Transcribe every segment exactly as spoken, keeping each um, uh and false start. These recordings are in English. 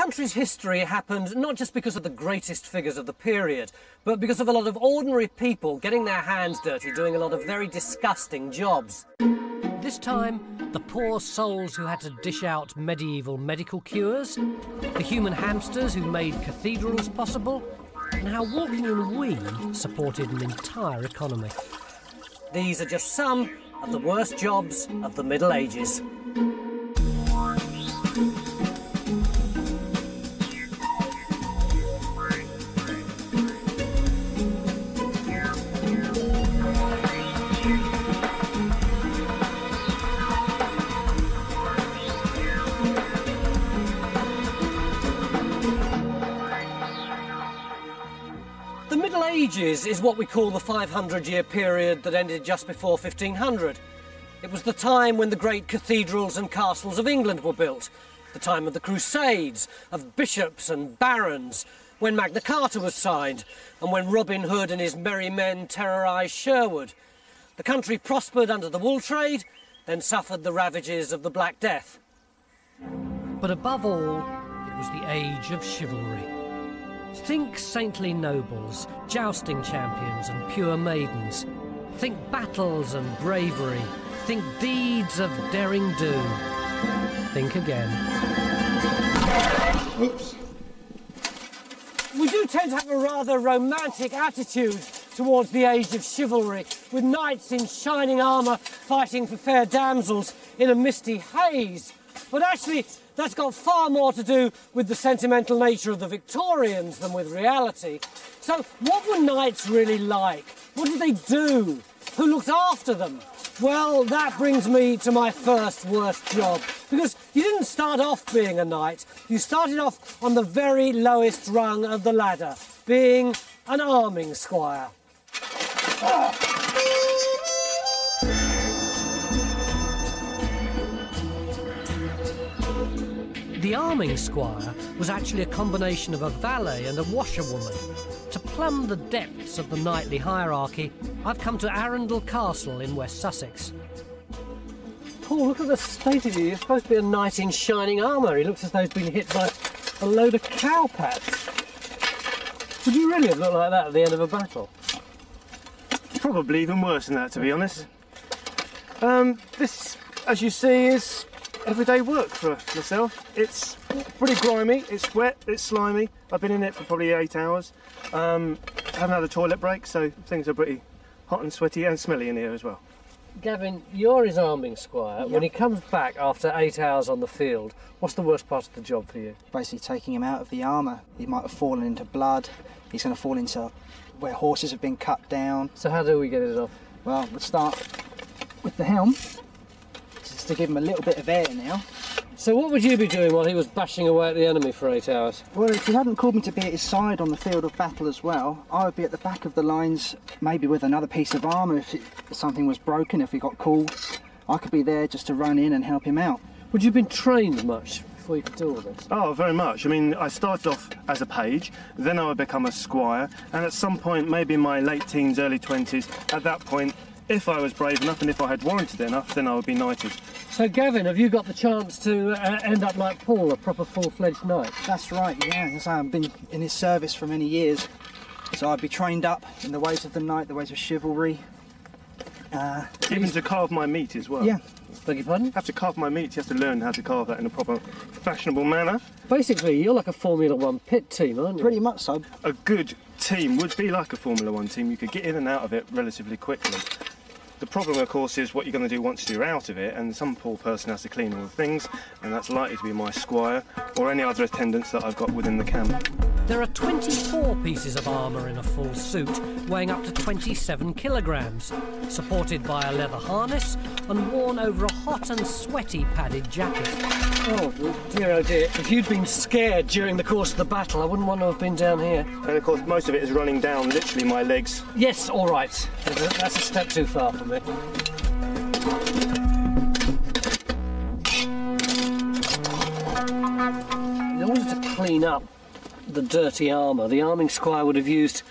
country's history happened not just because of the greatest figures of the period, but because of a lot of ordinary people getting their hands dirty, doing a lot of very disgusting jobs. This time, the poor souls who had to dish out medieval medical cures, the human hamsters who made cathedrals possible, and how walking in wee supported an entire economy. These are just some of the worst jobs of the Middle Ages. Is what we call the five hundred year period that ended just before fifteen hundred. It was the time when the great cathedrals and castles of England were built, the time of the Crusades, of bishops and barons, when Magna Carta was signed, and when Robin Hood and his merry men terrorised Sherwood. The country prospered under the wool trade, then suffered the ravages of the Black Death. But above all, it was the age of chivalry. Think saintly nobles, jousting champions and pure maidens. Think battles and bravery. Think deeds of daring do. Think again. Oops. We do tend to have a rather romantic attitude towards the age of chivalry, with knights in shining armour fighting for fair damsels in a misty haze. But actually, that's got far more to do with the sentimental nature of the Victorians than with reality. So what were knights really like? What did they do? Who looked after them? Well, that brings me to my first worst job, because you didn't start off being a knight. You started off on the very lowest rung of the ladder, being an arming squire. Ah! The arming squire was actually a combination of a valet and a washerwoman. To plumb the depths of the knightly hierarchy, I've come to Arundel Castle in West Sussex. Paul, look at the state of you. You're supposed to be a knight in shining armour. He looks as though he's been hit by a load of cowpats. Would you really have looked like that at the end of a battle? Probably even worse than that, to be honest. Um, this, as you see, is everyday work for myself. It's pretty grimy, it's wet, it's slimy. I've been in it for probably eight hours. Um, I haven't had a toilet break, so things are pretty hot and sweaty and smelly in here as well. Gavin, you're his arming squire. Yep. When he comes back after eight hours on the field, what's the worst part of the job for you? Basically taking him out of the armour. He might have fallen into blood, he's going to fall into where horses have been cut down. So how do we get it off? Well, we'll start with the helm, to give him a little bit of air now. So what would you be doing while he was bashing away at the enemy for eight hours? Well, if he hadn't called me to be at his side on the field of battle as well, I would be at the back of the lines, maybe with another piece of armour if it, something was broken, if he got called. I could be there just to run in and help him out. Would you have been trained much before you could do all this? Oh, very much. I mean, I started off as a page, then I would become a squire, and at some point, maybe in my late teens, early twenties, at that point, if I was brave enough and if I had warranted enough, then I would be knighted. So, Gavin, have you got the chance to uh, end up like Paul, a proper full-fledged knight? That's right, yeah. So I've been in his service for many years, so I'd be trained up in the ways of the knight, the ways of chivalry. Uh, Even to carve my meat as well. Yeah. Beg your pardon? I have to carve my meat. You have to learn how to carve that in a proper, fashionable manner. Basically, you're like a Formula One pit team, aren't you? Pretty much so. A good team would be like a Formula One team. You could get in and out of it relatively quickly. The problem, of course, is what you're going to do once you're out of it, and some poor person has to clean all the things, and that's likely to be my squire or any other attendants that I've got within the camp. There are twenty-four pieces of armour in a full suit, weighing up to twenty-seven kilograms, supported by a leather harness and worn over a hot and sweaty padded jacket. Oh, dear, oh dear. If you'd been scared during the course of the battle, I wouldn't want to have been down here. And, of course, most of it is running down literally my legs. Yes, all right. That's a step too far for me. In order to clean up the dirty armour, the arming squire would have used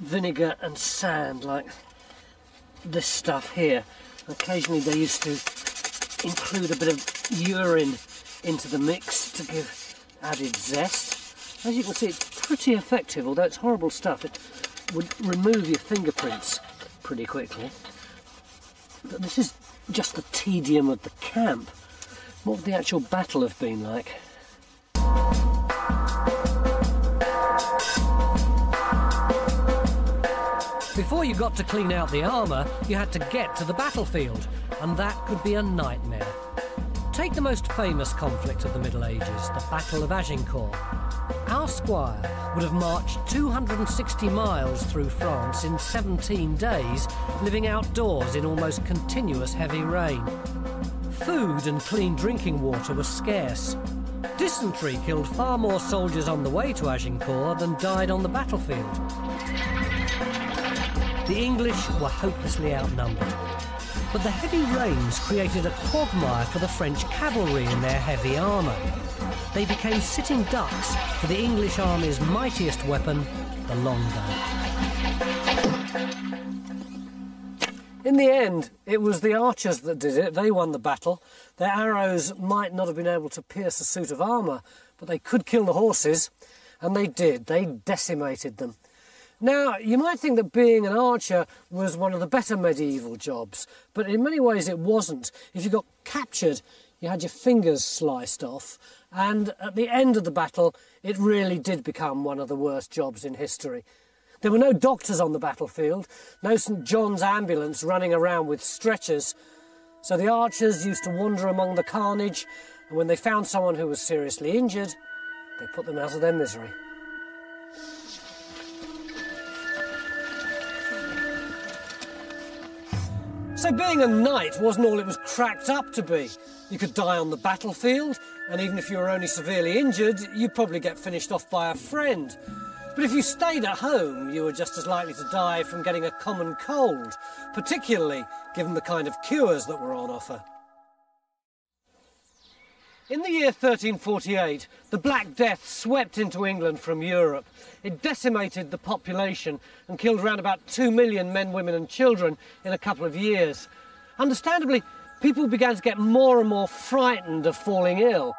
vinegar and sand, like this stuff here. Occasionally they used to include a bit of urine into the mix to give added zest. As you can see, it's pretty effective, although it's horrible stuff. It would remove your fingerprints pretty quickly. But this is just the tedium of the camp. What would the actual battle have been like? Before you got to clean out the armour, you had to get to the battlefield, and that could be a nightmare. Take the most famous conflict of the Middle Ages, the Battle of Agincourt. Our squire would have marched two hundred sixty miles through France in seventeen days, living outdoors in almost continuous heavy rain. Food and clean drinking water were scarce. Dysentery killed far more soldiers on the way to Agincourt than died on the battlefield. The English were hopelessly outnumbered. But the heavy rains created a quagmire for the French cavalry in their heavy armour. They became sitting ducks for the English army's mightiest weapon, the longbow. In the end, it was the archers that did it. They won the battle. Their arrows might not have been able to pierce a suit of armour, but they could kill the horses, and they did. They decimated them. Now, you might think that being an archer was one of the better medieval jobs, but in many ways it wasn't. If you got captured, you had your fingers sliced off, and at the end of the battle, it really did become one of the worst jobs in history. There were no doctors on the battlefield, no St John's ambulance running around with stretchers, so the archers used to wander among the carnage, and when they found someone who was seriously injured, they put them out of their misery. So being a knight wasn't all it was cracked up to be. You could die on the battlefield, and even if you were only severely injured, you'd probably get finished off by a friend. But if you stayed at home, you were just as likely to die from getting a common cold, particularly given the kind of cures that were on offer. In the year thirteen forty-eight, the Black Death swept into England from Europe. It decimated the population and killed around about two million men, women and children in a couple of years. Understandably, people began to get more and more frightened of falling ill.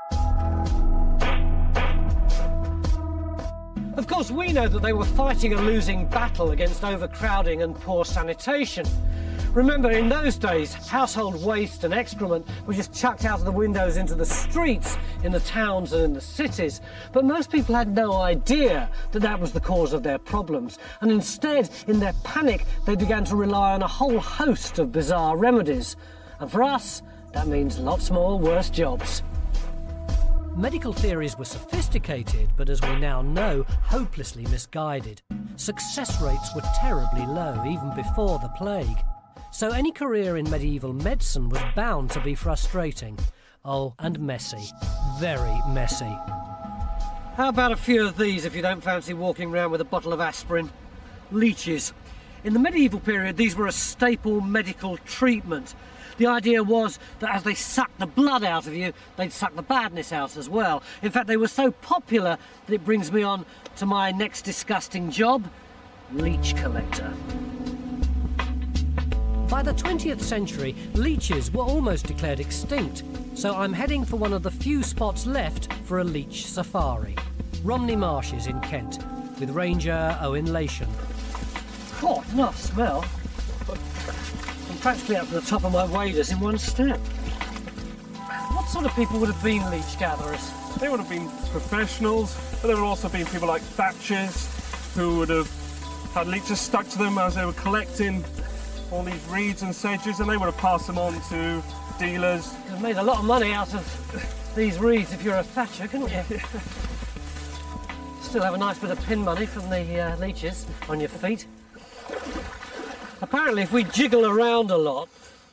Of course, we know that they were fighting a losing battle against overcrowding and poor sanitation. Remember, in those days, household waste and excrement were just chucked out of the windows into the streets, in the towns and in the cities. But most people had no idea that that was the cause of their problems. And instead, in their panic, they began to rely on a whole host of bizarre remedies. And for us, that means lots more worse jobs. Medical theories were sophisticated, but as we now know, hopelessly misguided. Success rates were terribly low, even before the plague. So any career in medieval medicine was bound to be frustrating. Oh, and messy. Very messy. How about a few of these if you don't fancy walking around with a bottle of aspirin? Leeches. In the medieval period, these were a staple medical treatment. The idea was that as they sucked the blood out of you, they'd suck the badness out as well. In fact, they were so popular that it brings me on to my next disgusting job, leech collector. By the twentieth century, leeches were almost declared extinct, so I'm heading for one of the few spots left for a leech safari. Romney Marshes in Kent, with ranger Owen Lation. God, nice smell. Practically up to the top of my waders in one step. What sort of people would have been leech gatherers? They would have been professionals, but there would also been people like thatchers who would have had leeches stuck to them as they were collecting all these reeds and sedges, and they would have passed them on to dealers. You've made a lot of money out of these reeds if you're a thatcher, couldn't you? Still have a nice bit of pin money from the uh, leeches on your feet. Apparently, if we jiggle around a lot,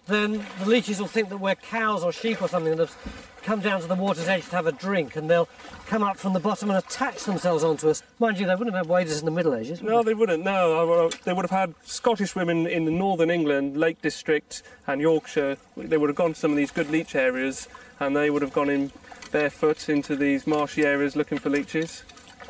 then the leeches will think that we're cows or sheep or something that have come down to the water's edge to have a drink, and they'll come up from the bottom and attach themselves onto us. Mind you, they wouldn't have had waders in the Middle Ages, would they? No, they wouldn't, no. They would have had Scottish women in the northern England, Lake District and Yorkshire. They would have gone to some of these good leech areas, and they would have gone in barefoot into these marshy areas looking for leeches.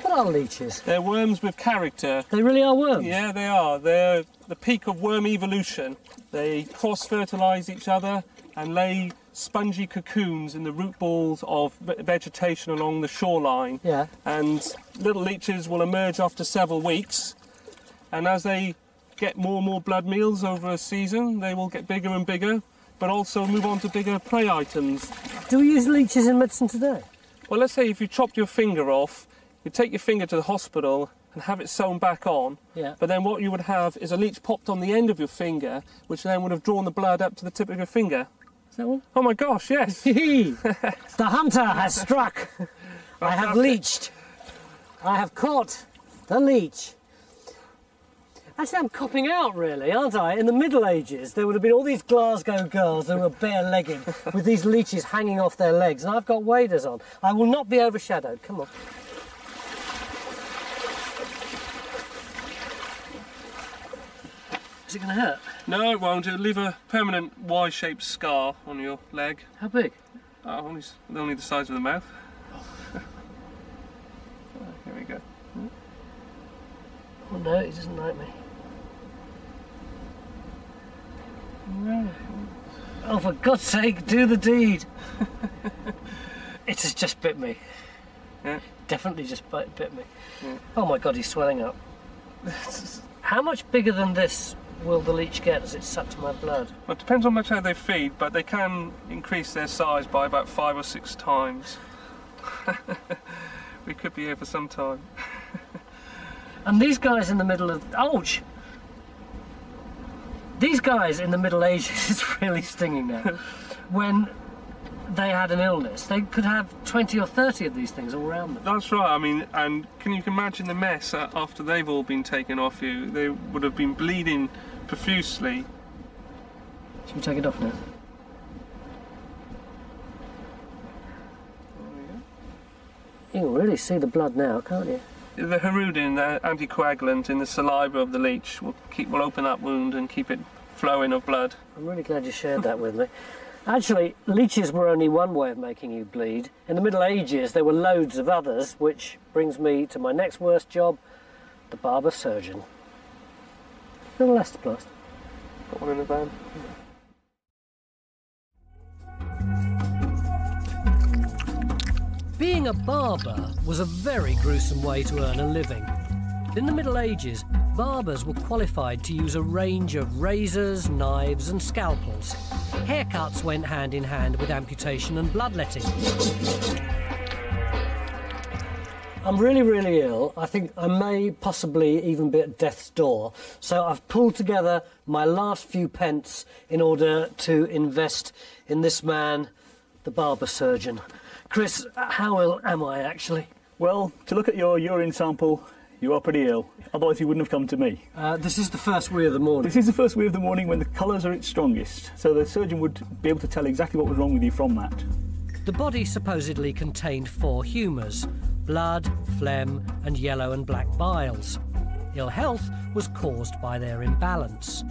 What are leeches? They're worms with character. They really are worms? Yeah, they are. They're the peak of worm evolution. They cross-fertilise each other and lay spongy cocoons in the root balls of vegetation along the shoreline. Yeah. And little leeches will emerge after several weeks, and as they get more and more blood meals over a season, they will get bigger and bigger, but also move on to bigger prey items. Do we use leeches in medicine today? Well, let's say if you chopped your finger off, you take your finger to the hospital and have it sewn back on, yeah. But then what you would have is a leech popped on the end of your finger, which then would have drawn the blood up to the tip of your finger. Is that one? Oh my gosh, yes! The hunter has struck! I have leeched! I have caught the leech! Actually, I'm copping out, really, aren't I? In the Middle Ages, there would have been all these Glasgow girls who were bare-legged with these leeches hanging off their legs, and I've got waders on. I will not be overshadowed. Come on. Is it going to hurt? No, it won't. It'll leave a permanent Y-shaped scar on your leg. How big? Oh, only, only the size of the mouth. Oh, here we go. Oh no, he doesn't like me. No. Oh, for God's sake, do the deed! It has just bit me. Yeah. Definitely just bit, bit me. Yeah. Oh my God, he's swelling up. How much bigger than this will the leech get as it sucks my blood? Well, it depends on much how they feed, but they can increase their size by about five or six times. We could be here for some time. And these guys in the middle of... ouch! These guys in the Middle Ages, it's really stinging now, when they had an illness, they could have twenty or thirty of these things all around them. That's right, I mean, and can you imagine the mess after they've all been taken off you? They would have been bleeding profusely. Should we take it off now? You can really see the blood now, can't you? The hirudin, the anticoagulant in the saliva of the leech, will keep will open that wound and keep it flowing of blood. I'm really glad you shared that with me. Actually, leeches were only one way of making you bleed. In the Middle Ages, there were loads of others, which brings me to my next worst job, the barber surgeon. A little elastoplast. Got one in the van. Being a barber was a very gruesome way to earn a living. In the Middle Ages, barbers were qualified to use a range of razors, knives and scalpels. Haircuts went hand in hand with amputation and bloodletting. I'm really, really ill. I think I may possibly even be at death's door. So I've pulled together my last few pence in order to invest in this man, the barber surgeon. Chris, how ill am I actually? Well, to look at your urine sample, you are pretty ill. Otherwise, you wouldn't have come to me. Uh, this is the first wee of the morning. This is the first wee of the morning when the colours are its strongest, so the surgeon would be able to tell exactly what was wrong with you from that. The body supposedly contained four humours: blood, phlegm, and yellow and black biles. Ill health was caused by their imbalance.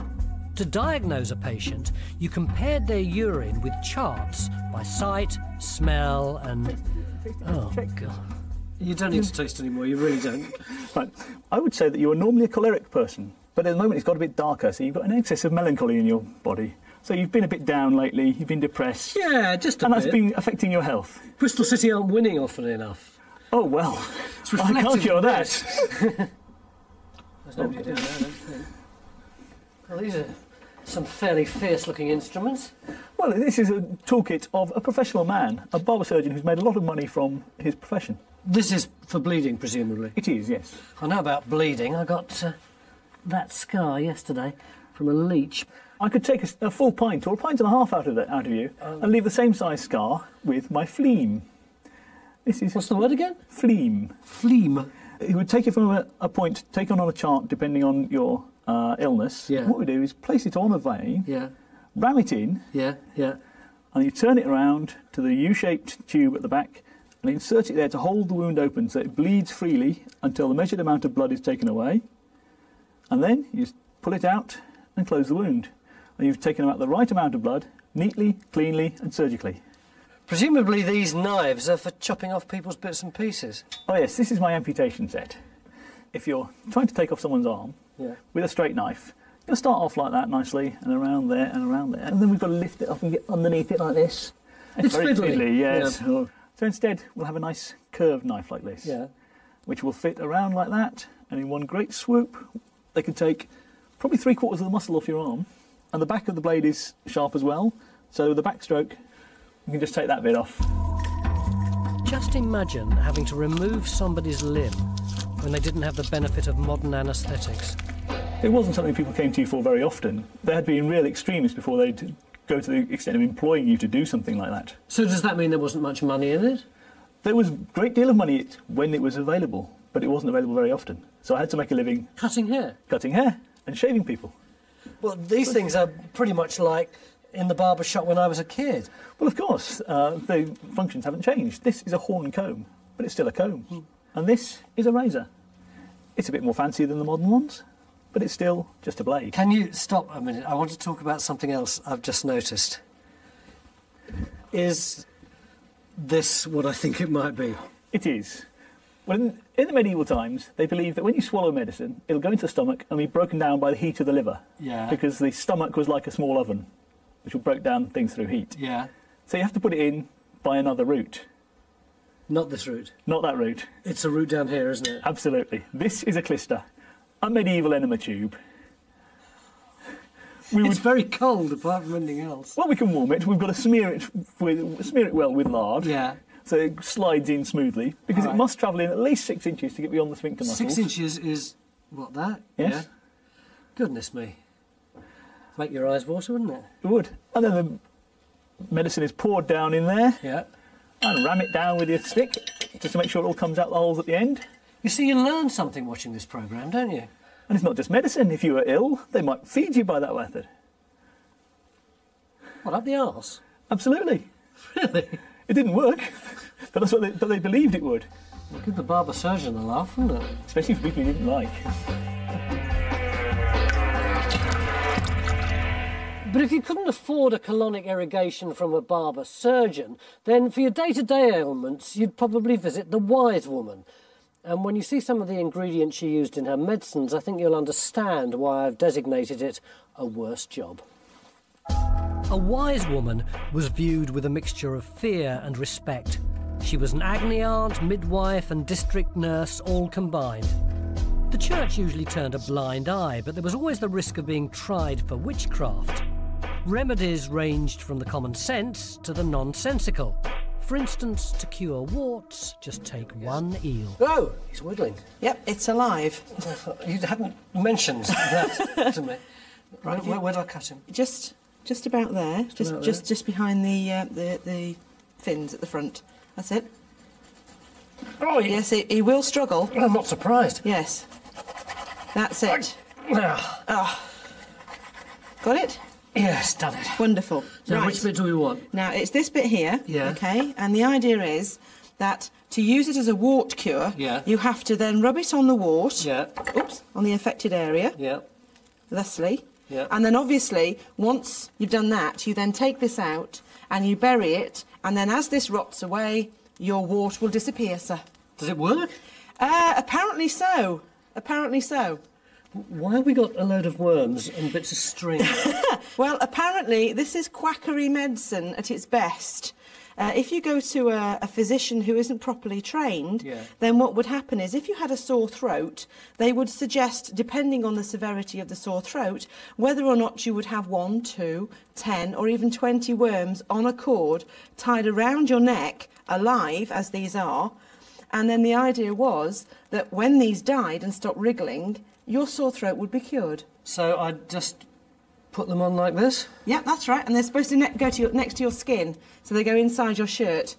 To diagnose a patient, you compared their urine with charts by sight, smell and... Taste it, taste it, oh, check. God. You don't need to taste anymore, you really don't. Right. I would say that you are normally a choleric person, but at the moment it's got a bit darker, so you've got an excess of melancholy in your body. So you've been a bit down lately, you've been depressed. Yeah, just a and bit. And that's been affecting your health. Bristol City aren't winning often enough. Oh, well, it's I can't cure that. There's nobody down there, I don't think. Well, these are some fairly fierce-looking instruments. Well, this is a toolkit of a professional man, a barber surgeon who's made a lot of money from his profession. This is for bleeding, presumably? It is, yes. I know about bleeding. I got uh, that scar yesterday from a leech. I could take a, a full pint or a pint and a half out of that out of you um, and leave the same size scar with my phlegm. This is... What's the word again? Phlegm. Phlegm. It would take you from a, a point taken on a chart, depending on your... Uh, illness, yeah. What we do is place it on a vein, yeah. Ram it in, yeah, yeah, and you turn it around to the U-shaped tube at the back and insert it there to hold the wound open so it bleeds freely until the measured amount of blood is taken away, and then you just pull it out and close the wound, and you've taken out the right amount of blood, neatly, cleanly and surgically. Presumably these knives are for chopping off people's bits and pieces. Oh yes, this is my amputation set. If you're trying to take off someone's arm, yeah. With a straight knife, It'll start off like that nicely, and around there, and around there. And then we've got to lift it up and get underneath it like this. It's very fiddly. fiddly yes. Yeah. So instead, we'll have a nice curved knife like this, yeah. which will fit around like that, and in one great swoop, they can take probably three quarters of the muscle off your arm, and the back of the blade is sharp as well, so with the backstroke, you can just take that bit off. Just imagine having to remove somebody's limb when they didn't have the benefit of modern anaesthetics. It wasn't something people came to you for very often. There had been real extremists before they'd go to the extent of employing you to do something like that. So does that mean there wasn't much money in it? There was a great deal of money when it was available, but it wasn't available very often. So I had to make a living... Cutting hair? Cutting hair and shaving people. Well, these things are pretty much like in the barber shop when I was a kid. Well, of course, uh, the functions haven't changed. This is a horn comb, but it's still a comb. Mm. And this is a razor. It's a bit more fancy than the modern ones, but it's still just a blade. Can you stop a minute? I want to talk about something else I've just noticed. Is this what I think it might be? It is. Well, in, in the medieval times, they believed that when you swallow medicine, it'll go into the stomach and be broken down by the heat of the liver. Yeah. Because the stomach was like a small oven, which will break down things through heat. Yeah. So you have to put it in by another route. Not this route? Not that route. It's a route down here, isn't it? Absolutely. This is a clyster. A medieval enema tube. We it's would... very cold, apart from anything else. Well, we can warm it. We've got to smear it with, smear it well with lard. Yeah. So it slides in smoothly, because right. it must travel in at least six inches to get beyond the sphincter muscles. Six inches is, what, that? Yes. Yeah. Goodness me. Make your eyes water, wouldn't it? It would. And then the medicine is poured down in there. Yeah. And ram it down with your stick, just to make sure it all comes out the holes at the end. You see, you learn something watching this programme, don't you? And it's not just medicine. If you were ill, they might feed you by that method. What, up the arse? Absolutely. Really? It didn't work, but that's what they, but they believed it would. Well, give the barber surgeon a laugh, wouldn't it? Especially for people you didn't like. But if you couldn't afford a colonic irrigation from a barber surgeon, then for your day-to-day ailments, you'd probably visit the wise woman. And when you see some of the ingredients she used in her medicines, I think you'll understand why I've designated it a worse job. A wise woman was viewed with a mixture of fear and respect. She was an agony aunt, midwife and district nurse, all combined. The church usually turned a blind eye, but there was always the risk of being tried for witchcraft. Remedies ranged from the common sense to the nonsensical. For instance, to cure warts, just take one eel. Oh, he's wiggling. Yep, it's alive. You hadn't mentioned that to me. Right, where, where do I cut him? Just, just about there. Just, just, about just, there. just behind the, uh, the the fins at the front. That's it. Oh, he... yes, he, he will struggle. I'm not surprised. Yes, that's it. I... Oh. Got it? Yes, done it. Wonderful. So right. Which bit do we want? Now, it's this bit here, yeah. OK, and the idea is that to use it as a wart cure, yeah. you have to then rub it on the wart, yeah. oops, on the affected area, yeah. thusly, yeah. and then obviously, once you've done that, you then take this out and you bury it, and then as this rots away, your wart will disappear, sir. Does it work? Uh, apparently so. Apparently so. Why have we got a load of worms and bits of string? Well, apparently this is quackery medicine at its best. Uh, if you go to a, a physician who isn't properly trained, yeah. then what would happen is if you had a sore throat, they would suggest, depending on the severity of the sore throat, whether or not you would have one, two, ten or even twenty worms on a cord tied around your neck, alive as these are. And then the idea was that when these died and stopped wriggling, your sore throat would be cured. So I'd just put them on like this? Yeah, that's right. And they're supposed to go to your, next to your skin, so they go inside your shirt.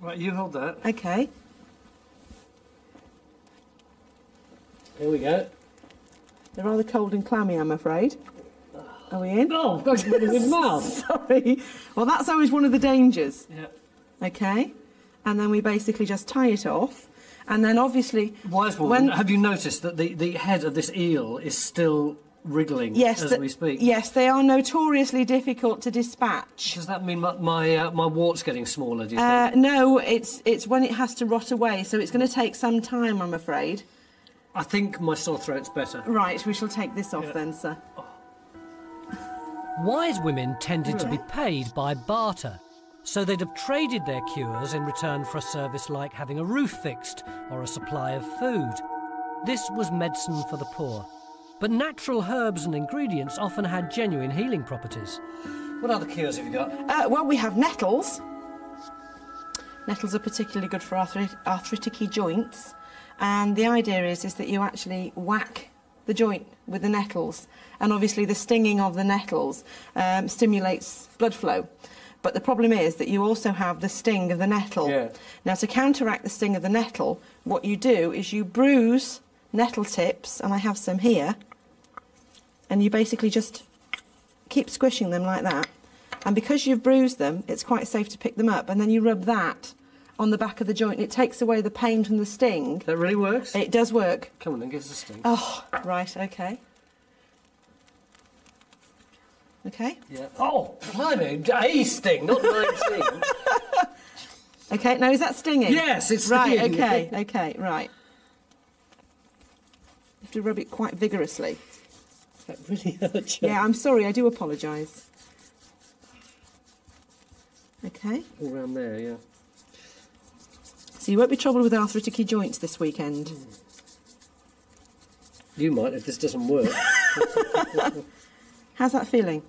Right, you hold that. OK. Here we go. They're rather cold and clammy, I'm afraid. Are we in? Oh, God, you've got a good mouth. Sorry. Well, that's always one of the dangers. Yeah. OK. And then we basically just tie it off. And then obviously... Wise woman, when... have you noticed that the, the head of this eel is still wriggling yes, as the, we speak? Yes, they are notoriously difficult to dispatch. Does that mean my my, uh, my wart's getting smaller, do you uh, think? No, it's, it's when it has to rot away, so it's going to take some time, I'm afraid. I think my sore throat's better. Right, we shall take this off yeah. then, sir. Oh. Wise women tended really? to be paid by barter, so they'd have traded their cures in return for a service like having a roof fixed or a supply of food. This was medicine for the poor, but natural herbs and ingredients often had genuine healing properties. What other cures have you got? Uh, well, we have nettles. Nettles are particularly good for arthrit arthritic joints, and the idea is, is that you actually whack the joint with the nettles, and obviously the stinging of the nettles um, stimulates blood flow. But the problem is that you also have the sting of the nettle. Yeah. Now, to counteract the sting of the nettle, what you do is you bruise nettle tips, and I have some here, and you basically just keep squishing them like that. And because you've bruised them, it's quite safe to pick them up, and then you rub that on the back of the joint. It takes away the pain from the sting. That really works? It does work. Come on then, give us a sting. Oh, right, OK. Okay. Yeah. Oh, blimey, a sting, not nineteen. Okay. Now, is that stinging? Yes, it's right. Stinging. Okay. Okay. Right. You have to rub it quite vigorously. That really hurts. Yeah. I'm sorry. I do apologise. Okay. All round there. Yeah. So you won't be troubled with arthritic joints this weekend. Mm. You might if this doesn't work. How's that feeling?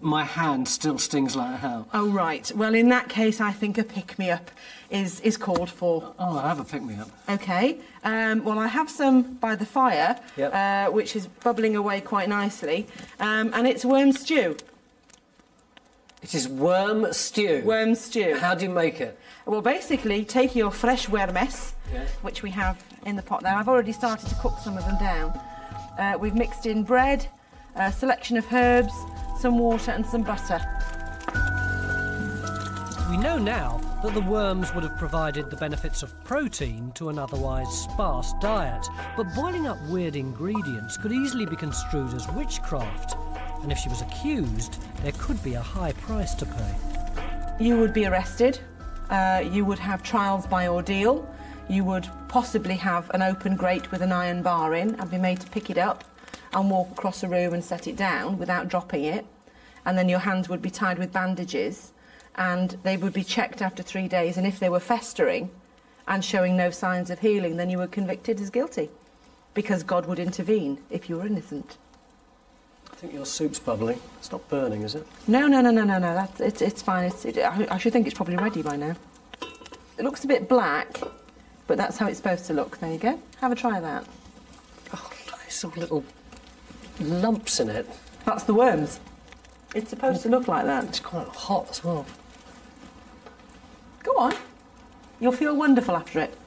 My hand still stings like hell. Oh, right. Well, in that case, I think a pick-me-up is, is called for. Oh, I have a pick-me-up. OK. Um, well, I have some by the fire, yep. uh, which is bubbling away quite nicely, um, and it's worm stew. It is worm stew? Worm stew. How do you make it? Well, basically, take your fresh wormes, yes. which we have in the pot there. I've already started to cook some of them down. Uh, we've mixed in bread, a selection of herbs, some water and some butter. We know now that the worms would have provided the benefits of protein to an otherwise sparse diet, but boiling up weird ingredients could easily be construed as witchcraft, and if she was accused, there could be a high price to pay. You would be arrested, uh, you would have trials by ordeal, you would possibly have an open grate with an iron bar in and be made to pick it up and walk across a room and set it down without dropping it, and then your hands would be tied with bandages, and they would be checked after three days, and if they were festering and showing no signs of healing, then you were convicted as guilty, because God would intervene if you were innocent. I think your soup's bubbling. It's not burning, is it? No, no, no, no, no, no, that's, it's, it's fine. It's, it, I, I should think it's probably ready by now. It looks a bit black, but that's how it's supposed to look. There you go. Have a try of that. Oh, nice little lumps in it. That's the worms. It's supposed to look like that. It's quite hot as well. Go on. You'll feel wonderful after it.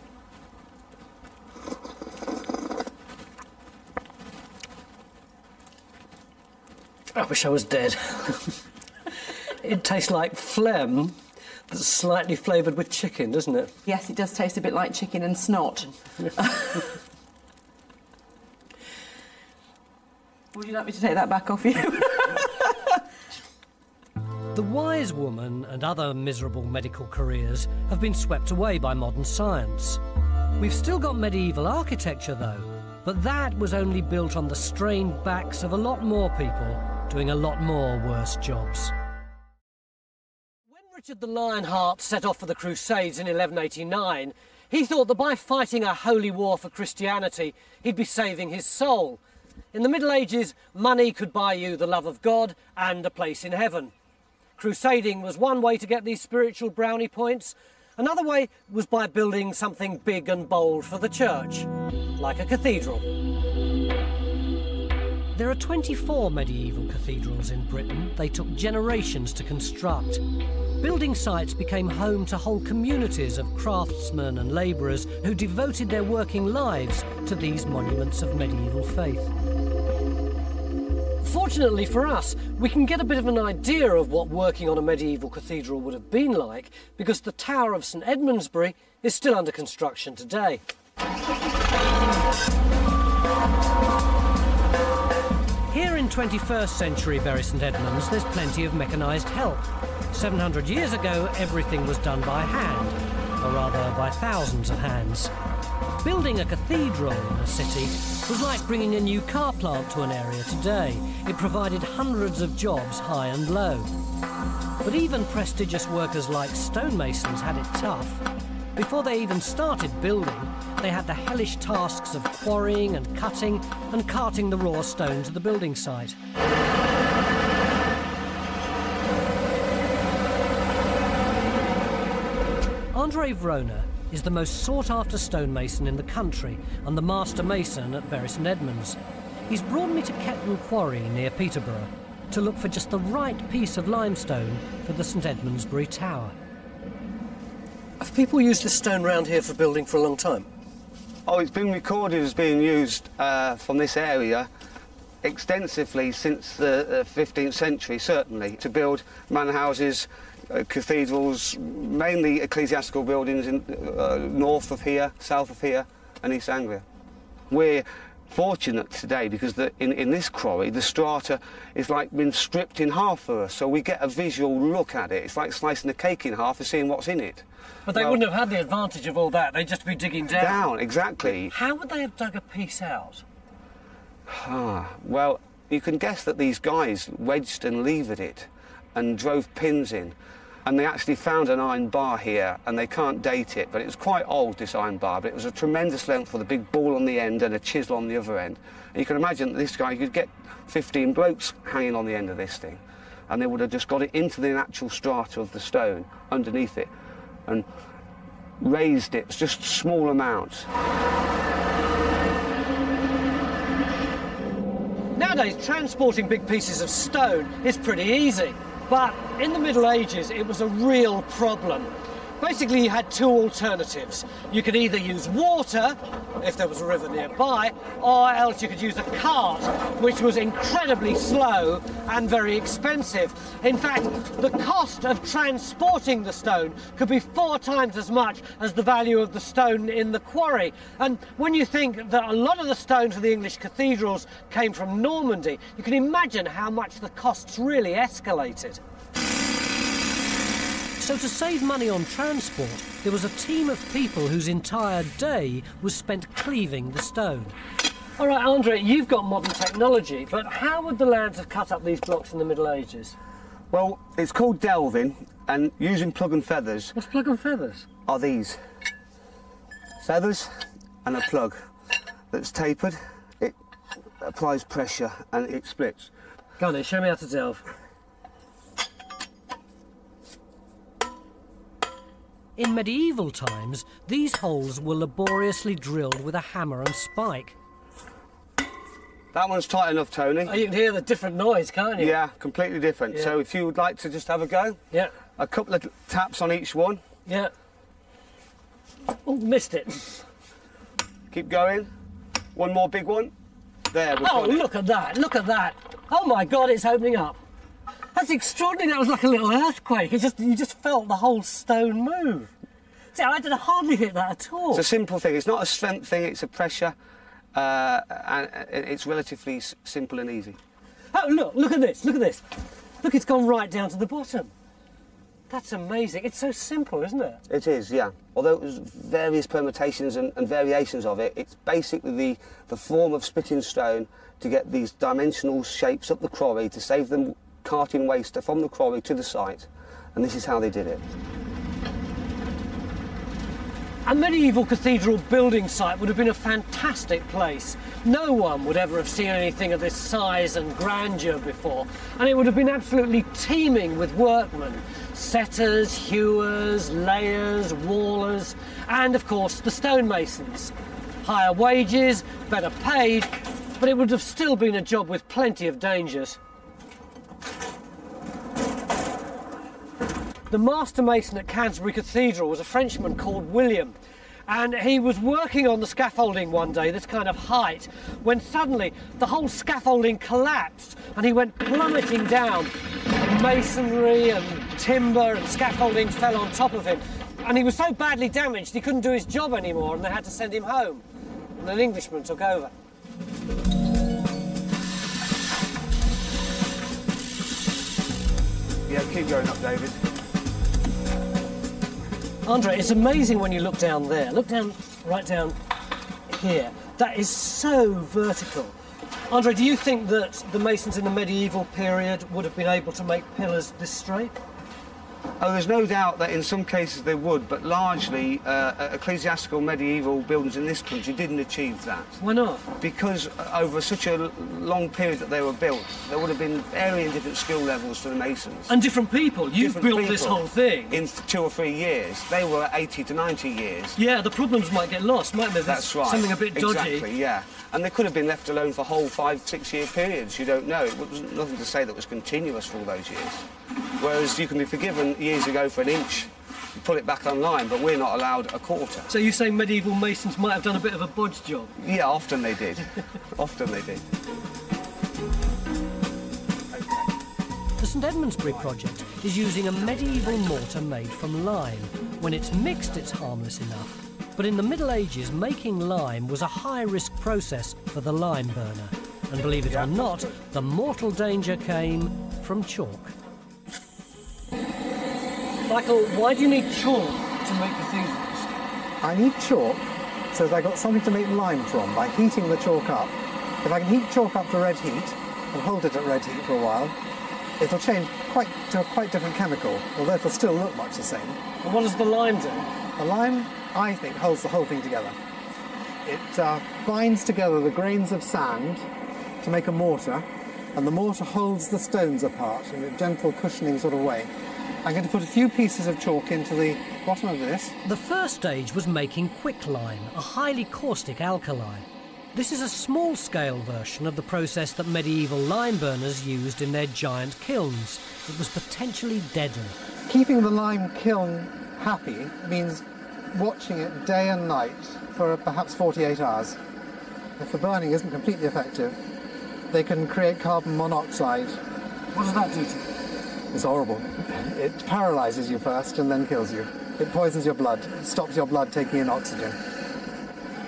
I wish I was dead. It tastes like phlegm that's slightly flavoured with chicken, doesn't it? Yes, it does taste a bit like chicken and snot. Would you like me to take that back off you? The wise woman and other miserable medical careers have been swept away by modern science. We've still got medieval architecture, though, but that was only built on the strained backs of a lot more people doing a lot more worse jobs. When Richard the Lionheart set off for the Crusades in eleven eighty-nine, he thought that by fighting a holy war for Christianity, he'd be saving his soul. In the Middle Ages, money could buy you the love of God and a place in heaven. Crusading was one way to get these spiritual brownie points. Another way was by building something big and bold for the church, like a cathedral. There are twenty-four medieval cathedrals in Britain. They took generations to construct. Building sites became home to whole communities of craftsmen and labourers who devoted their working lives to these monuments of medieval faith. Fortunately for us, we can get a bit of an idea of what working on a medieval cathedral would have been like, because the Tower of St Edmundsbury is still under construction today. Here in twenty-first century Bury St Edmunds, there's plenty of mechanised help. seven hundred years ago, everything was done by hand. or rather by thousands of hands. Building a cathedral in a city was like bringing a new car plant to an area today. It provided hundreds of jobs, high and low. But even prestigious workers like stonemasons had it tough. Before they even started building, they had the hellish tasks of quarrying and cutting and carting the raw stone to the building site. André Vroner is the most sought-after stonemason in the country and the master mason at Bury St Edmunds. He's brought me to Ketton Quarry near Peterborough to look for just the right piece of limestone for the St Edmundsbury Tower. Have people used this stone round here for building for a long time? Oh, it's been recorded as being used uh, from this area extensively since the fifteenth century, certainly, to build manor houses, Uh, cathedrals, mainly ecclesiastical buildings in, uh, north of here, south of here, and East Anglia. We're fortunate today because the, in, in this quarry, the strata is like been stripped in half for us, so we get a visual look at it. It's like slicing a cake in half and seeing what's in it. But they well, wouldn't have had the advantage of all that. They'd just be digging down. Down, exactly. How would they have dug a piece out? Ah, well, you can guess that these guys wedged and levered it and drove pins in. And they actually found an iron bar here, and they can't date it, but it was quite old, this iron bar, but it was a tremendous length with a big ball on the end and a chisel on the other end. And you can imagine that this guy, you could get fifteen blokes hanging on the end of this thing, and they would have just got it into the actual strata of the stone, underneath it, and raised it, just small amounts. Nowadays, transporting big pieces of stone is pretty easy. But in the Middle Ages, it was a real problem. Basically, you had two alternatives. You could either use water, if there was a river nearby, or else you could use a cart, which was incredibly slow and very expensive. In fact, the cost of transporting the stone could be four times as much as the value of the stone in the quarry. And when you think that a lot of the stone for the English cathedrals came from Normandy, you can imagine how much the costs really escalated. So to save money on transport, there was a team of people whose entire day was spent cleaving the stone. All right, André, you've got modern technology, but how would the lads have cut up these blocks in the Middle Ages? Well, it's called delving, and using plug and feathers. What's plug and feathers? Are these. Feathers and a plug that's tapered. It applies pressure and it splits. Go on then, show me how to delve. In medieval times, these holes were laboriously drilled with a hammer and spike. That one's tight enough, Tony. Oh, you can hear the different noise, can't you? Yeah, completely different. Yeah. So if you would like to just have a go. Yeah. A couple of taps on each one. Yeah. Oh, missed it. Keep going. One more big one. There, we've got it. Oh, look at that, look at that. Oh my God, it's opening up. That's extraordinary. That was like a little earthquake. It just, you just felt the whole stone move. See, I didn't hardly hit that at all. It's a simple thing. It's not a strength thing. It's a pressure, uh, and it's relatively simple and easy. Oh, look! Look at this! Look at this! Look, it's gone right down to the bottom. That's amazing. It's so simple, isn't it? It is, yeah. Although there's various permutations and, and variations of it, it's basically the, the form of spitting stone to get these dimensional shapes up the quarry to save them carting waste from the quarry to the site, and this is how they did it. A medieval cathedral building site would have been a fantastic place. No one would ever have seen anything of this size and grandeur before, and it would have been absolutely teeming with workmen. Setters, hewers, layers, wallers, and of course the stonemasons. Higher wages, better paid, but it would have still been a job with plenty of dangers. The master mason at Canterbury Cathedral was a Frenchman called William, and he was working on the scaffolding one day, this kind of height, when suddenly the whole scaffolding collapsed and he went plummeting down. Masonry and timber and scaffolding fell on top of him, and he was so badly damaged he couldn't do his job anymore, and they had to send him home, and an Englishman took over. Yeah, keep going up, David. Andre, it's amazing when you look down there. Look down, right down here. That is so vertical. Andre, do you think that the masons in the medieval period would have been able to make pillars this straight? Oh, there's no doubt that in some cases they would, but largely uh, ecclesiastical medieval buildings in this country didn't achieve that. Why not? Because over such a long period that they were built, there would have been varying different skill levels for the masons. And different people. You've different built people this whole thing in two or three years. They were eighty to ninety years. Yeah, the problems might get lost, mightn't they? That's right. Something a bit dodgy. Exactly, yeah. And they could have been left alone for whole five, six-year periods. You don't know. It was nothing to say that was continuous for all those years. Whereas you can be forgiven years ago for an inch, you pull it back online, but we're not allowed a quarter. So you say medieval masons might have done a bit of a bodge job? Yeah, often they did. Often they did. The St Edmundsbury project is using a medieval mortar made from lime. When it's mixed, it's harmless enough. But in the Middle Ages, making lime was a high-risk process for the lime burner. And believe it or not, the mortal danger came from chalk. Michael, why do you need chalk to make cathedrals? I need chalk so that I got something to make lime from by heating the chalk up. If I can heat chalk up to red heat and hold it at red heat for a while, it'll change quite to a quite different chemical, although it'll still look much the same. And what does the lime do? The lime, I think, holds the whole thing together. It uh, binds together the grains of sand to make a mortar, and the mortar holds the stones apart in a gentle cushioning sort of way. I'm going to put a few pieces of chalk into the bottom of this. The first stage was making quicklime, a highly caustic alkali. This is a small-scale version of the process that medieval lime burners used in their giant kilns. It was potentially deadly. Keeping the lime kiln happy means watching it day and night for perhaps forty-eight hours. If the burning isn't completely effective, they can create carbon monoxide. What does that do to you? It's horrible. It paralyses you first and then kills you. It poisons your blood, stops your blood taking in oxygen.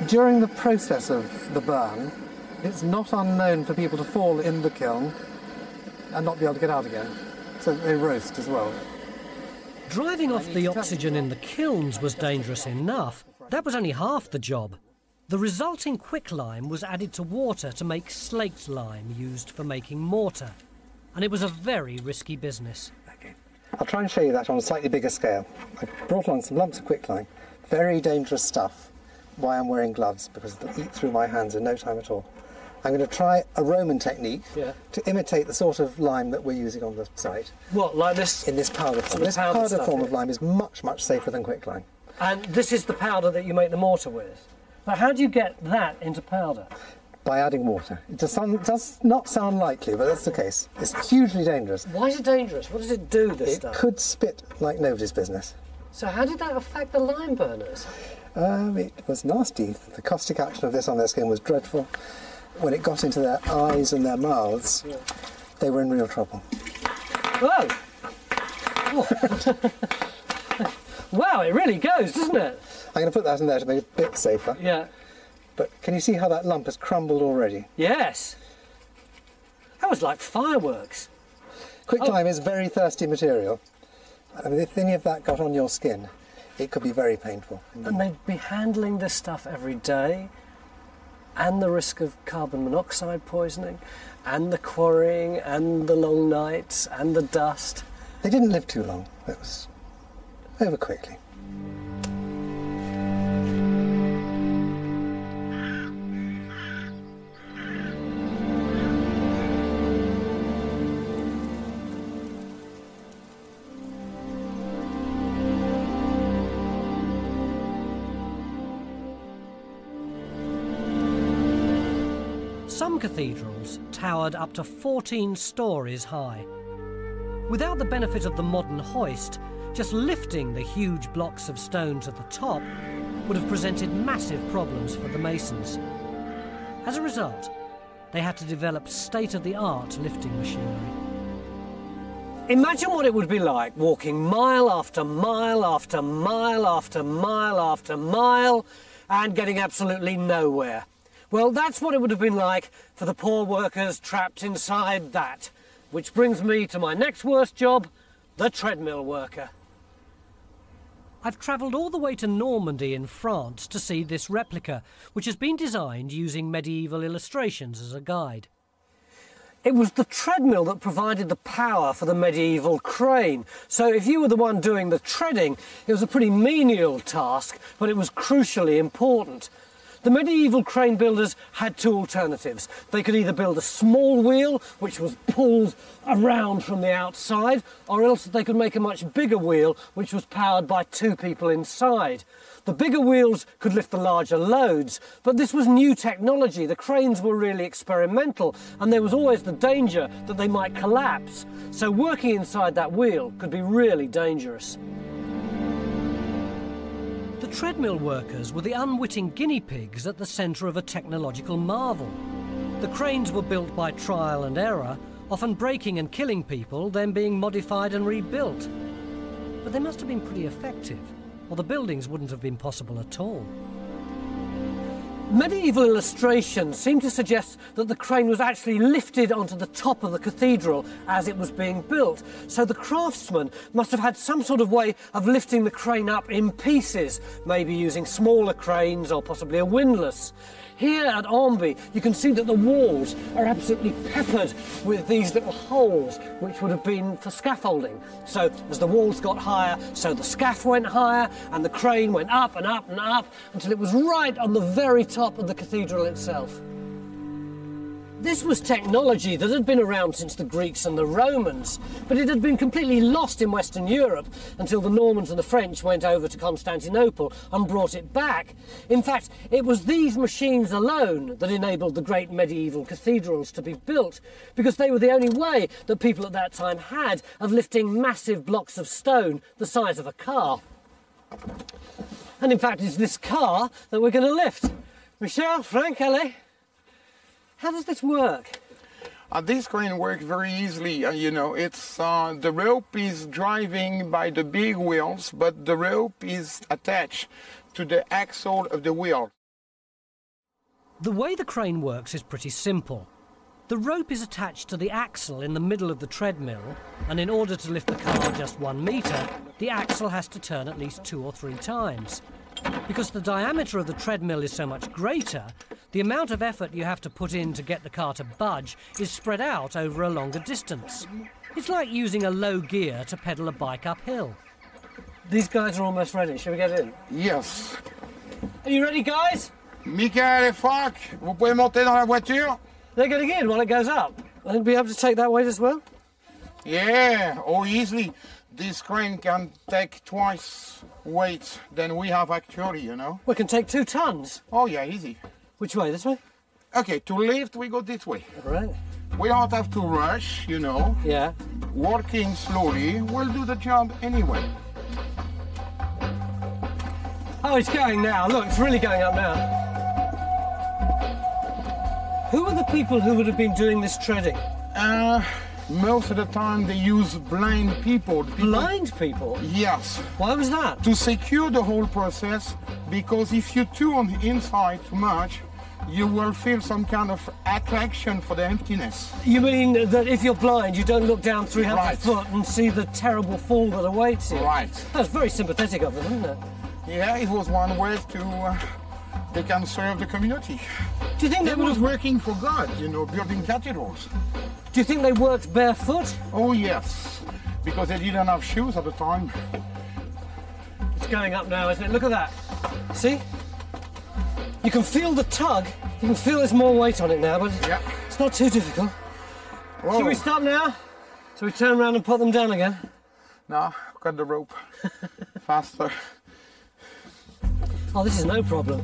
During the process of the burn, it's not unknown for people to fall in the kiln and not be able to get out again, so that they roast as well. Driving off the oxygen in the kilns was dangerous enough. That was only half the job. The resulting quicklime was added to water to make slaked lime used for making mortar. And it was a very risky business. Okay. I'll try and show you that on a slightly bigger scale. I brought along some lumps of quicklime. Very dangerous stuff. Why I'm wearing gloves, because they'll eat through my hands in no time at all. I'm going to try a Roman technique yeah. to imitate the sort of lime that we're using on the site. What, like this? In this powder form. This powder, powder form of lime is much, much safer than quicklime. And this is the powder that you make the mortar with. But how do you get that into powder? By adding water. It does, sound, does not sound likely, but that's the case. It's hugely dangerous. Why is it dangerous? What does it do, this it stuff? It could spit like nobody's business. So how did that affect the lime burners? Um, it was nasty. The caustic action of this on their skin was dreadful. When it got into their eyes and their mouths, yeah. they were in real trouble. Whoa! Wow, it really goes, doesn't it? I'm going to put that in there to make it a bit safer. Yeah. But can you see how that lump has crumbled already? Yes. That was like fireworks. Quicklime oh. is very thirsty material. I mean, if any of that got on your skin, it could be very painful. Mm. And they'd be handling this stuff every day. And the risk of carbon monoxide poisoning, and the quarrying, and the long nights, and the dust. They didn't live too long. It was over quickly. Some cathedrals towered up to fourteen stories high. Without the benefit of the modern hoist, just lifting the huge blocks of stone to the top would have presented massive problems for the masons. As a result, they had to develop state-of-the-art lifting machinery. Imagine what it would be like walking mile after mile after mile after mile after mile and getting absolutely nowhere. Well, that's what it would have been like for the poor workers trapped inside that. Which brings me to my next worst job, the treadmill worker. I've travelled all the way to Normandy in France to see this replica, which has been designed using medieval illustrations as a guide. It was the treadmill that provided the power for the medieval crane. So if you were the one doing the treading, it was a pretty menial task, but it was crucially important. The medieval crane builders had two alternatives. They could either build a small wheel, which was pulled around from the outside, or else they could make a much bigger wheel, which was powered by two people inside. The bigger wheels could lift the larger loads, but this was new technology. The cranes were really experimental, and there was always the danger that they might collapse. So working inside that wheel could be really dangerous. The treadmill workers were the unwitting guinea pigs at the centre of a technological marvel. The cranes were built by trial and error, often breaking and killing people, then being modified and rebuilt. But they must have been pretty effective, or the buildings wouldn't have been possible at all. Medieval illustrations seem to suggest that the crane was actually lifted onto the top of the cathedral as it was being built. So the craftsmen must have had some sort of way of lifting the crane up in pieces, maybe using smaller cranes or possibly a windlass. Here at Ormby, you can see that the walls are absolutely peppered with these little holes, which would have been for scaffolding. So as the walls got higher, so the scaff went higher, and the crane went up and up and up until it was right on the very top top of the cathedral itself. This was technology that had been around since the Greeks and the Romans, but it had been completely lost in Western Europe until the Normans and the French went over to Constantinople and brought it back. In fact, it was these machines alone that enabled the great medieval cathedrals to be built, because they were the only way that people at that time had of lifting massive blocks of stone the size of a car. And in fact, it's this car that we're going to lift. Michel, Frank, Ale, how does this work? Uh, this crane works very easily. Uh, you know, it's uh, the rope is driving by the big wheels, but the rope is attached to the axle of the wheel. The way the crane works is pretty simple. The rope is attached to the axle in the middle of the treadmill, and in order to lift the car just one metre, the axle has to turn at least two or three times. Because the diameter of the treadmill is so much greater, the amount of effort you have to put in to get the car to budge is spread out over a longer distance. It's like using a low gear to pedal a bike uphill. These guys are almost ready. Shall we get in? Yes. Are you ready, guys? Michael et Frank, vous pouvez monter dans la voiture? They're getting in while it goes up. They'll be able to take that weight as well? Yeah, oh, easily. This crane can take twice weight than we have actually, you know. We can take two tons? Oh, yeah, easy. Which way, this way? Okay, to lift, we go this way. All right. We don't have to rush, you know. Yeah. Working slowly, we'll do the job anyway. Oh, it's going now. Look, it's really going up now. Who were the people who would have been doing this treading? Uh... Most of the time they use blind people. people. Blind people? Yes. Why was that? To secure the whole process, because if you turn inside too much, you will feel some kind of attraction for the emptiness. You mean that if you're blind, you don't look down three hundred right. foot and see the terrible fall that awaits you? Right. That's very sympathetic of them, isn't it? Yeah, it was one way to... Uh, they can serve the community. Do you think they, they was working for God, you know, building cathedrals? Do you think they worked barefoot? Oh, yes, because they didn't have shoes at the time. It's going up now, isn't it? Look at that. See? You can feel the tug. You can feel there's more weight on it now, but yeah. It's not too difficult. Whoa. Should we stop now? So we turn around and put them down again? No, cut the rope. Faster. Oh, this is no problem.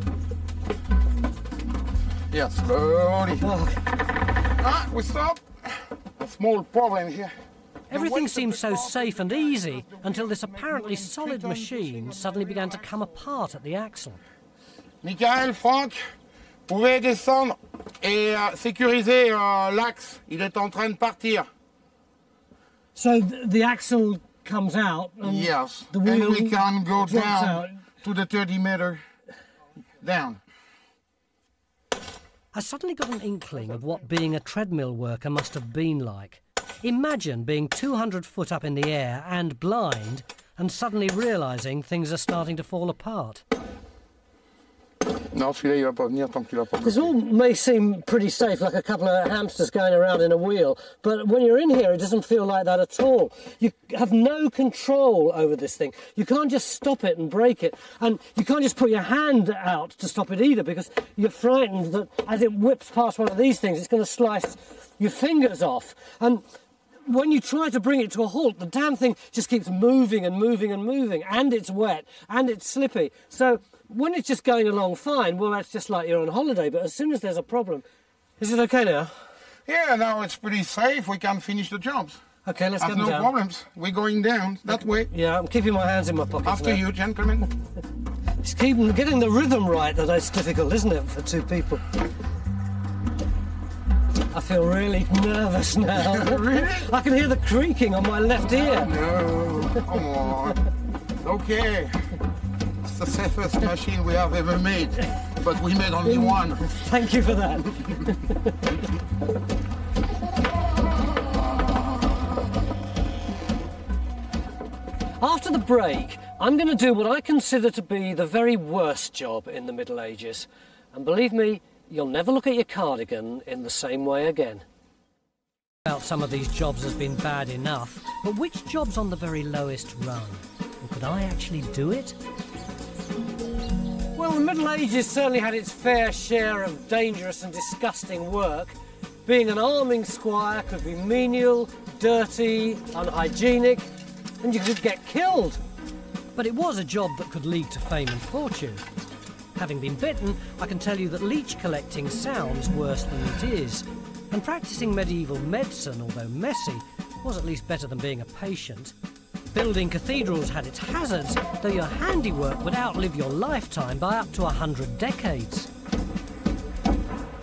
Yes, yeah, slowly. Oh. Ah, we stop. A small problem here. Everything seemed so safe and easy until this apparently solid machine suddenly began to come apart at the axle. Michael, Franck, pouvez descendre et uh, sécuriser uh, l'axe. Il est en train de partir. So th the axle comes out. And yes. The wheel and we can go down out. to the thirty meter down. I suddenly got an inkling of what being a treadmill worker must have been like. Imagine being two hundred foot up in the air and blind and suddenly realising things are starting to fall apart. This all may seem pretty safe, like a couple of hamsters going around in a wheel, but when you're in here it doesn't feel like that at all. You have no control over this thing. You can't just stop it and break it, and you can't just put your hand out to stop it either, because you're frightened that as it whips past one of these things it's going to slice your fingers off. And when you try to bring it to a halt, the damn thing just keeps moving and moving and moving, and it's wet and it's slippy. So when it's just going along fine, well, that's just like you're on holiday, but as soon as there's a problem... Is it okay now? Yeah, now it's pretty safe. We can finish the jobs. Okay, let's get no down. Problems. We're going down that way. Yeah, I'm keeping my hands in my pockets. After now. You, gentlemen. It's keeping, getting the rhythm right, though, that's difficult, isn't it, for two people? I feel really nervous now. Really? I can hear the creaking on my left ear. Oh, no, come on. Okay. It's the safest machine we have ever made, but we made only one. Thank you for that. After the break, I'm going to do what I consider to be the very worst job in the Middle Ages. And believe me, you'll never look at your cardigan in the same way again. Well, some of these jobs has been bad enough, but which job's on the very lowest rung? And could I actually do it? Well, the Middle Ages certainly had its fair share of dangerous and disgusting work. Being an arming squire could be menial, dirty, unhygienic, and you could get killed. But it was a job that could lead to fame and fortune. Having been bitten, I can tell you that leech collecting sounds worse than it is, and practising medieval medicine, although messy, was at least better than being a patient. Building cathedrals had its hazards, though your handiwork would outlive your lifetime by up to a hundred decades.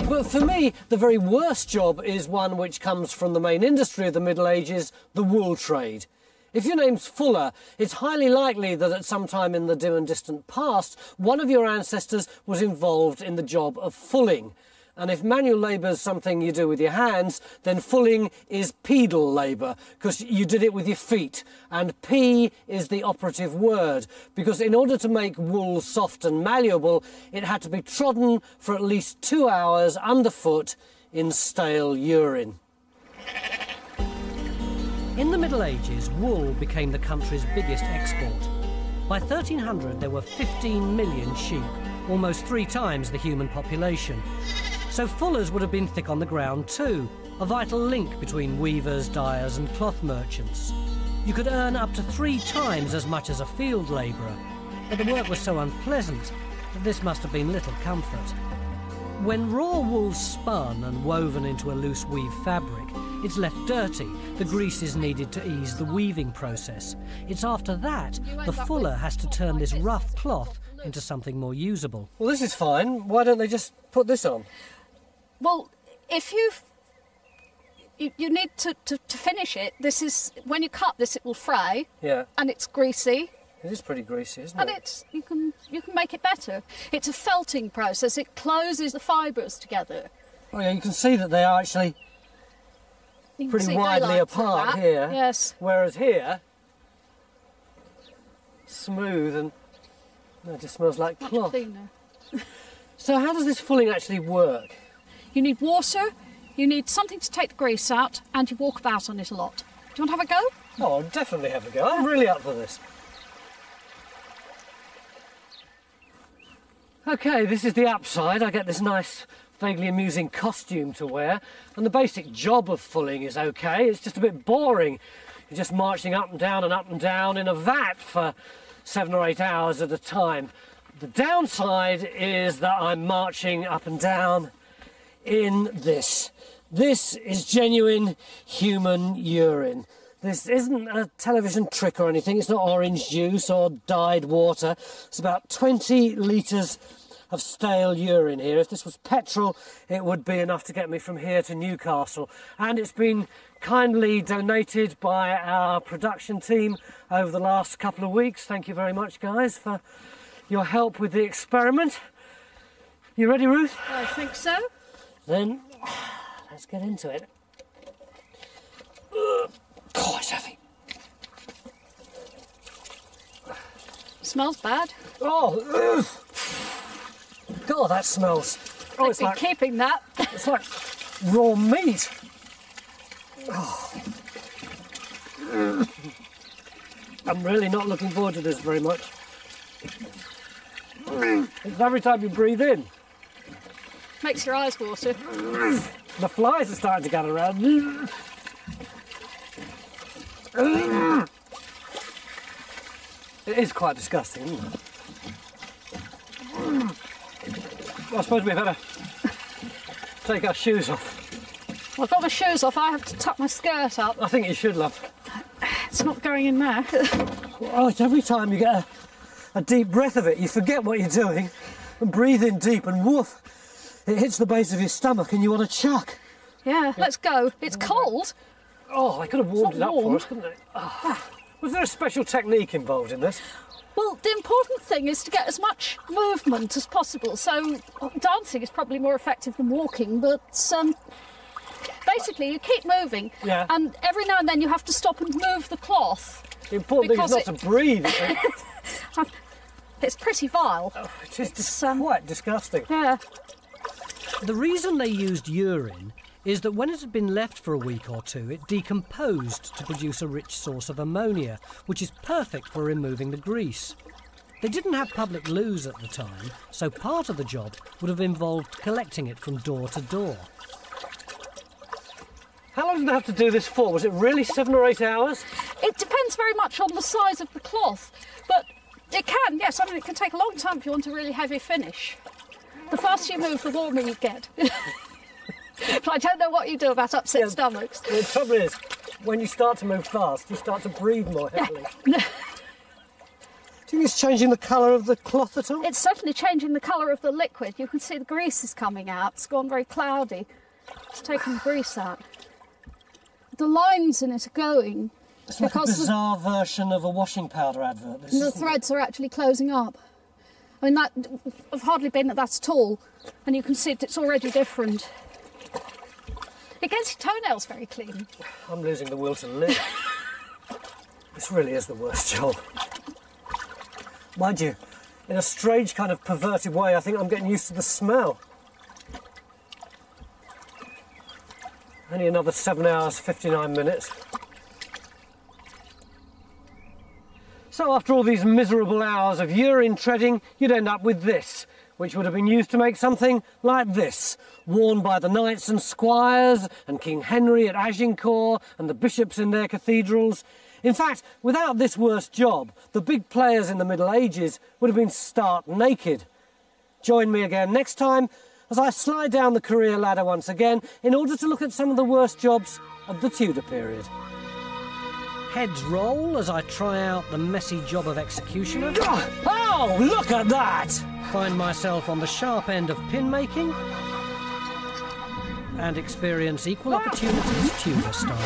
But for me, the very worst job is one which comes from the main industry of the Middle Ages, the wool trade. If your name's Fuller, it's highly likely that at some time in the dim and distant past, one of your ancestors was involved in the job of fulling. And if manual labour's something you do with your hands, then fulling is pedal labour, because you did it with your feet. And P is the operative word, because in order to make wool soft and malleable, it had to be trodden for at least two hours underfoot in stale urine. In the Middle Ages, wool became the country's biggest export. By thirteen hundred, there were fifteen million sheep, almost three times the human population. So fullers would have been thick on the ground too, a vital link between weavers, dyers and cloth merchants. You could earn up to three times as much as a field labourer, but the work was so unpleasant that this must have been little comfort. When raw wool's spun and woven into a loose weave fabric, it's left dirty, the grease is needed to ease the weaving process. It's after that the fuller has to turn this rough cloth into something more usable. Well, this is fine, why don't they just put this on? Well, if you've, you you need to, to, to finish it. This is when you cut this, it will fry. Yeah. And it's greasy. It is pretty greasy, isn't it? And it's you can you can make it better. It's a felting process. It closes the fibres together. Oh yeah, you can see that they are actually pretty widely apart here. Yes. Whereas here, smooth and no, it just smells like cloth. Much cleaner. So how does this fulling actually work? You need water, you need something to take the grease out, and you walk about on it a lot. Do you want to have a go? Oh, I'll definitely have a go. I'm really up for this. Okay, this is the upside. I get this nice, vaguely amusing costume to wear, and the basic job of fulling is okay. It's just a bit boring. You're just marching up and down and up and down in a vat for seven or eight hours at a time. The downside is that I'm marching up and down in this. This is genuine human urine. This isn't a television trick or anything. It's not orange juice or dyed water. It's about twenty litres of stale urine here. If this was petrol, it would be enough to get me from here to Newcastle. And it's been kindly donated by our production team over the last couple of weeks. Thank you very much, guys, for your help with the experiment. You ready, Ruth? I think so. Then, let's get into it. God, it's heavy. smells bad. Oh, ugh. God, that smells. Oh, I've it's been like keeping that. It's like raw meat. Oh. I'm really not looking forward to this very much. It's every time you breathe in. Makes your eyes water. The flies are starting to get around. It is quite disgusting, isn't it? Well, I suppose we better take our shoes off. Well, I've got my shoes off. I have to tuck my skirt up. I think you should, love. It's not going in there. Well, it's every time you get a, a deep breath of it, you forget what you're doing and breathe in deep and woof, it hits the base of your stomach and you want to chuck. Yeah, yeah. Let's go. It's cold. Oh, I could have warmed it up warm. for us, couldn't I? Oh. Was there a special technique involved in this? Well, the important thing is to get as much movement as possible. So dancing is probably more effective than walking, but um, basically you keep moving. Yeah. And every now and then you have to stop and move the cloth. The important thing is not it... to breathe. It? It's pretty vile. Oh, it is it's um, quite disgusting. Yeah. The reason they used urine is that when it had been left for a week or two, it decomposed to produce a rich source of ammonia, which is perfect for removing the grease. They didn't have public loos at the time, so part of the job would have involved collecting it from door to door. How long did they have to do this for? Was it really seven or eight hours? It depends very much on the size of the cloth, but it can, yes, I mean, it can take a long time if you want a really heavy finish. The faster you move, the warmer you get. But I don't know what you do about upset yeah, stomachs. The trouble is, when you start to move fast, you start to breathe more heavily. Yeah. Do you think it's changing the colour of the cloth at all? It's certainly changing the colour of the liquid. You can see the grease is coming out. It's gone very cloudy. It's taken the grease out. The lines in it are going. It's like a bizarre the, version of a washing powder advert. This, the threads it? are actually closing up. I mean, that, I've hardly been at that at all. And you can see it, it's already different. It gets your toenails very clean. I'm losing the will to live. This really is the worst job. Mind you, in a strange kind of perverted way, I think I'm getting used to the smell. Only another seven hours, fifty-nine minutes. So after all these miserable hours of urine treading, you'd end up with this, which would have been used to make something like this, worn by the knights and squires and King Henry at Agincourt and the bishops in their cathedrals. In fact, without this worse job, the big players in the Middle Ages would have been stark naked. Join me again next time as I slide down the career ladder once again in order to look at some of the worst jobs of the Tudor period. Heads roll as I try out the messy job of executioner. Oh, look at that! Find myself on the sharp end of pin making and experience equal opportunities Tudor style.